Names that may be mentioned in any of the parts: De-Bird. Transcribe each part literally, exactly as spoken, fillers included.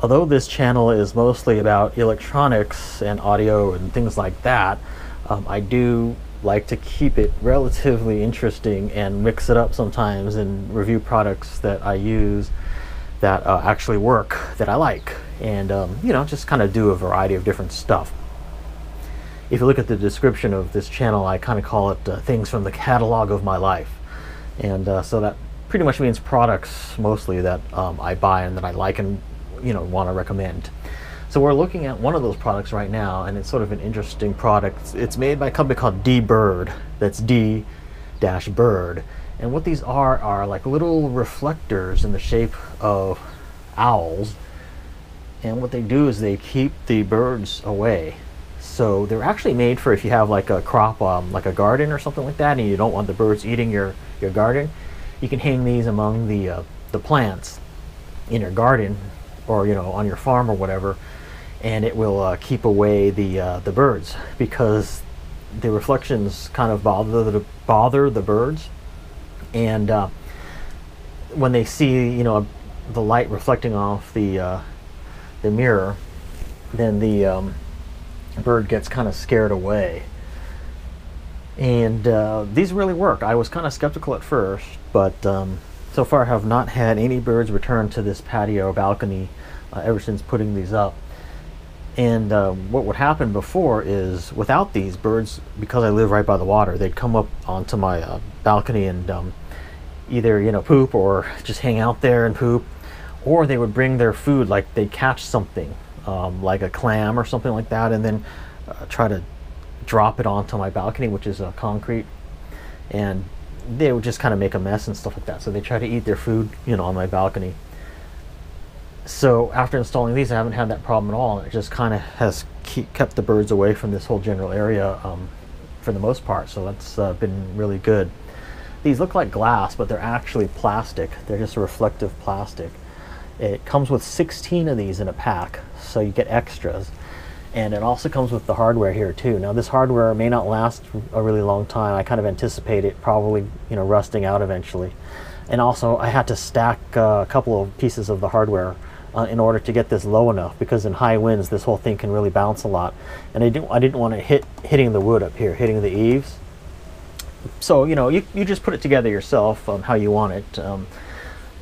Although this channel is mostly about electronics and audio and things like that, um, I do like to keep it relatively interesting and mix it up sometimes and review products that I use that uh, actually work, that I like, and um, you know, just kind of do a variety of different stuff. If you look at the description of this channel, I kind of call it uh, things from the catalog of my life, and uh, so that pretty much means products mostly that um, I buy and that I like and you know want to recommend. So we're looking at one of those products right now, and it's sort of an interesting product. It's made by a company called De-Bird. That's D-Bird. And what these are are like little reflectors in the shape of owls, and what they do is they keep the birds away. So they're actually made for if you have like a crop, um, like a garden or something like that, and you don't want the birds eating your your garden. You can hang these among the uh, the plants in your garden, or you know on your farm or whatever, and it will uh, keep away the uh, the birds, because the reflections kind of bother the bother the birds, and uh, when they see you know the light reflecting off the uh, the mirror, then the um, bird gets kind of scared away. And uh, these really work. I was kind of skeptical at first, but um, so far have not had any birds return to this patio balcony uh, ever since putting these up. And uh, what would happen before is without these birds, because I live right by the water, they'd come up onto my uh, balcony and um, either you know poop or just hang out there and poop, or they would bring their food, like they'd catch something um, like a clam or something like that, and then uh, try to drop it onto my balcony, which is uh, concrete, and they would just kind of make a mess and stuff like that. So they try to eat their food, you know, on my balcony. So after installing these, I haven't had that problem at all. It just kind of has keep, kept the birds away from this whole general area um, for the most part. So that's uh, been really good. These look like glass, but they're actually plastic. They're just reflective plastic. It comes with sixteen of these in a pack, so you get extras. And it also comes with the hardware here too. Now this hardware may not last a really long time. I kind of anticipate it probably you know rusting out eventually. And also I had to stack uh, a couple of pieces of the hardware uh, in order to get this low enough, because in high winds this whole thing can really bounce a lot. And I didn't, I didn't want it hit, hitting the wood up here, hitting the eaves. So you know you, you just put it together yourself um, how you want it. Um,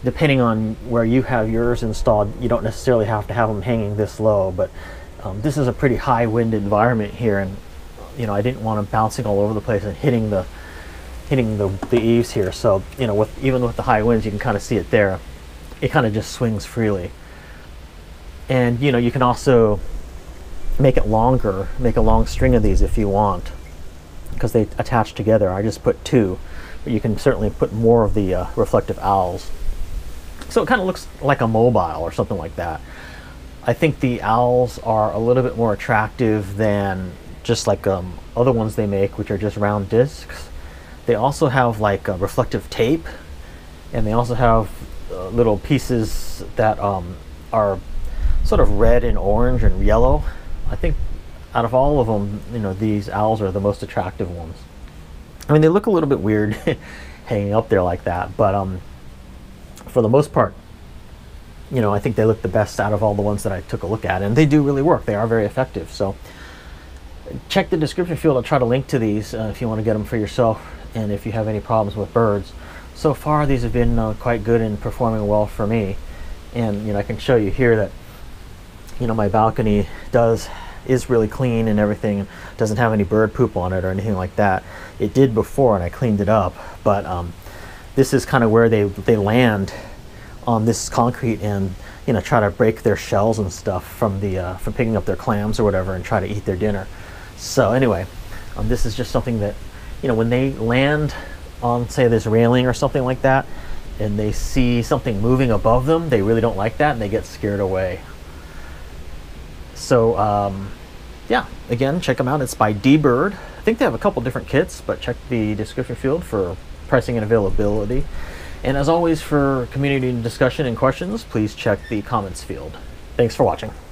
depending on where you have yours installed, you don't necessarily have to have them hanging this low, but Um, this is a pretty high wind environment here, and you know I didn't want them bouncing all over the place and hitting the hitting the, the eaves here. So you know with even with the high winds, you can kind of see it there. It kind of just swings freely, and you know you can also make it longer, make a long string of these if you want, because they attach together. I just put two, but you can certainly put more of the uh, reflective owls. So it kind of looks like a mobile or something like that. I think the owls are a little bit more attractive than just like um, other ones they make, which are just round discs. They also have like uh, reflective tape, and they also have uh, little pieces that um, are sort of red and orange and yellow. I think out of all of them, you know, these owls are the most attractive ones. I mean, they look a little bit weird hanging up there like that, but um, for the most part, you know, I think they look the best out of all the ones that I took a look at, and they do really work. They are very effective. So check the description field. I'll try to link to these uh, if you want to get them for yourself, and if you have any problems with birds. So far, these have been uh, quite good and performing well for me. And you know, I can show you here that you know my balcony does is really clean and everything. It doesn't have any bird poop on it or anything like that. It did before, and I cleaned it up. But um, this is kind of where they they land on this concrete, and you know try to break their shells and stuff from the uh, from picking up their clams or whatever, and try to eat their dinner. So anyway, um, this is just something that you know when they land on, say, this railing or something like that, and they see something moving above them, they really don't like that, and they get scared away. So um, yeah, again, check them out. It's by De-Bird. I think they have a couple different kits, but check the description field for pricing and availability. And as always, for community discussion and questions, please check the comments field. Thanks for watching.